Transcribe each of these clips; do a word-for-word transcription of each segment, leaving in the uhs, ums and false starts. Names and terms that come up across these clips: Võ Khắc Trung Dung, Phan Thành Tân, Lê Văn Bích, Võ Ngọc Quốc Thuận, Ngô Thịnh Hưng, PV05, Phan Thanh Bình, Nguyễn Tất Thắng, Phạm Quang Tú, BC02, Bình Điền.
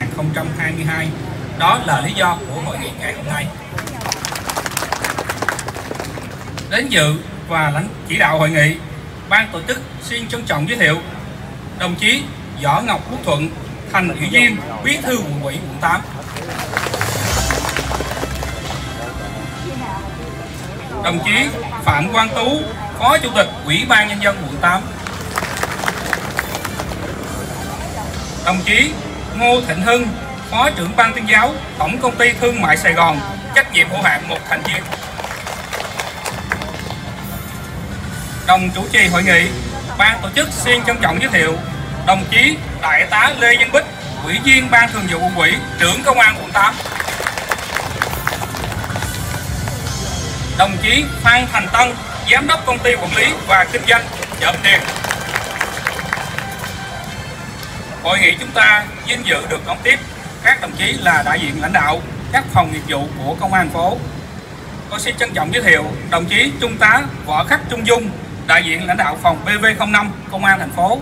hai không hai hai. Đó là lý do của hội nghị ngày hôm nay. Đến dự và lãnh chỉ đạo hội nghị, ban tổ chức xin trân trọng giới thiệu đồng chí Võ Ngọc Quốc Thuận, Thành ủy viên, Bí thư quận ủy quận tám. Đồng chí Phạm Quang Tú, Phó Chủ tịch Ủy ban Nhân dân quận tám. Đồng chí Ngô Thịnh Hưng, Phó trưởng ban tuyên giáo, Tổng công ty Thương mại Sài Gòn, trách nhiệm hữu hạn một thành viên. Đồng chủ trì hội nghị, ban tổ chức xin trân trọng giới thiệu đồng chí Đại tá Lê Văn Bích, Ủy viên Ban Thường vụ Quận ủy, trưởng Công an quận tám. Đồng chí Phan Thành Tân, Giám đốc Công ty Quản lý và Kinh doanh chợ Bình Điền. Hội nghị chúng ta vinh dự được đón tiếp các đồng chí là đại diện lãnh đạo các phòng nghiệp vụ của Công an thành phố. Tôi xin trân trọng giới thiệu đồng chí Trung tá Võ Khắc Trung Dung, đại diện lãnh đạo phòng P V không năm Công an thành phố.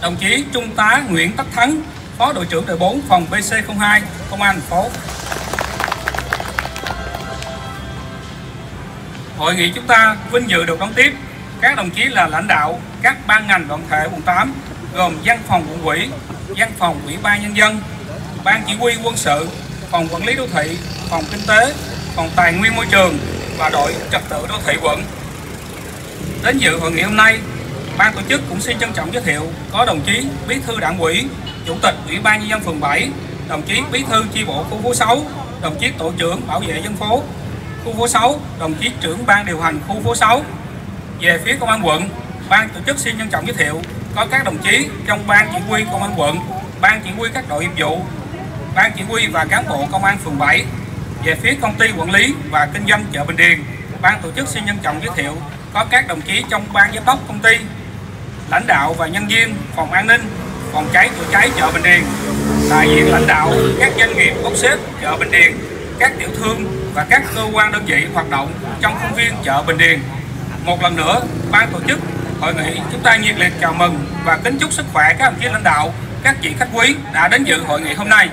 Đồng chí Trung tá Nguyễn Tất Thắng, Phó đội trưởng đội bốn phòng B C không hai Công an thành phố. Hội nghị chúng ta vinh dự được đón tiếp các đồng chí là lãnh đạo các ban ngành đoàn thể quận tám, gồm văn phòng quận ủy, văn phòng ủy ban nhân dân, ban chỉ huy quân sự, phòng quản lý đô thị, phòng kinh tế, phòng tài nguyên môi trường và đội trật tự đô thị quận. Đến dự hội nghị hôm nay, ban tổ chức cũng xin trân trọng giới thiệu có đồng chí Bí thư Đảng ủy, Chủ tịch Ủy ban nhân dân phường bảy, đồng chí Bí thư chi bộ khu phố sáu, đồng chí Tổ trưởng Bảo vệ dân phố khu phố sáu, đồng chí trưởng ban điều hành khu phố sáu. Về phía Công an quận, ban tổ chức xin trân trọng giới thiệu có các đồng chí trong ban chỉ huy Công an quận, ban chỉ huy các đội nghiệp vụ, ban chỉ huy và cán bộ Công an phường bảy. Về phía Công ty Quản lý và Kinh doanh chợ Bình Điền, ban tổ chức xin trân trọng giới thiệu có các đồng chí trong ban giám đốc công ty, lãnh đạo và nhân viên phòng an ninh, phòng cháy chữa cháy chợ Bình Điền, đại diện lãnh đạo các doanh nghiệp bốc xếp chợ Bình Điền, các tiểu thương và các cơ quan đơn vị hoạt động trong khuôn viên chợ Bình Điền. Một lần nữa, ban tổ chức hội nghị chúng ta nhiệt liệt chào mừng và kính chúc sức khỏe các đồng chí lãnh đạo, các vị khách quý đã đến dự hội nghị hôm nay.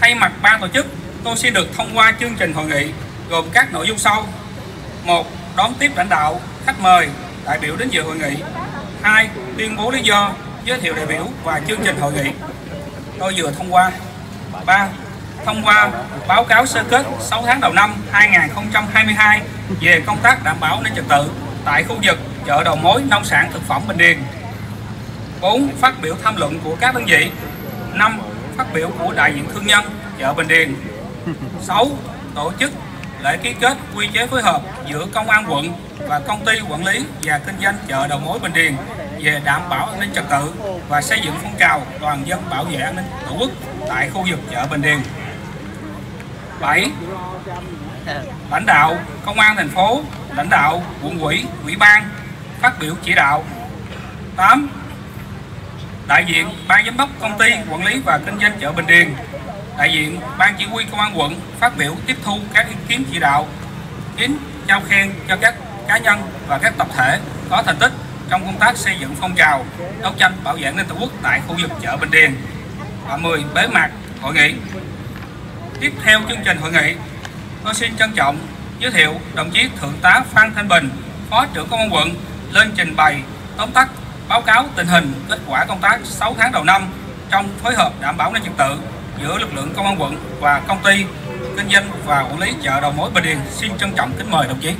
Thay mặt ban tổ chức, tôi xin được thông qua chương trình hội nghị gồm các nội dung sau: một, đón tiếp lãnh đạo, khách mời, đại biểu đến dự hội nghị; hai, tuyên bố lý do, giới thiệu đại biểu và chương trình hội nghị tôi vừa thông qua; ba, thông qua báo cáo sơ kết sáu tháng đầu năm hai nghìn không trăm hai mươi hai về công tác đảm bảo an ninh trật tự tại khu vực chợ đầu mối nông sản thực phẩm Bình Điền; bốn, phát biểu tham luận của các đơn vị; năm, phát biểu của đại diện thương nhân chợ Bình Điền; sáu, tổ chức lễ ký kết quy chế phối hợp giữa Công an quận và Công ty Quản lý và Kinh doanh chợ đầu mối Bình Điền về đảm bảo an ninh trật tự và xây dựng phong trào toàn dân bảo vệ an ninh tổ quốc tại khu vực chợ Bình Điền. bảy. Lãnh đạo Công an thành phố, lãnh đạo quận ủy, ủy ban phát biểu chỉ đạo. tám. Đại diện ban giám đốc Công ty Quản lý và Kinh doanh chợ Bình Điền, đại diện ban chỉ huy Công an quận phát biểu tiếp thu các ý kiến chỉ đạo. chín. Trao khen cho các cá nhân và các tập thể có thành tích trong công tác xây dựng phong trào đấu tranh bảo vệ an ninh tổ quốc tại khu vực chợ Bình Điền. Và mười. Bế mạc hội nghị. Tiếp theo chương trình hội nghị, tôi xin trân trọng giới thiệu đồng chí Thượng tá Phan Thanh Bình, Phó trưởng Công an quận, lên trình bày tóm tắt báo cáo tình hình kết quả công tác sáu tháng đầu năm trong phối hợp đảm bảo an ninh trật tự giữa lực lượng Công an quận và Công ty Kinh doanh và Quản lý chợ đầu mối Bình Điền. Xin trân trọng kính mời đồng chí.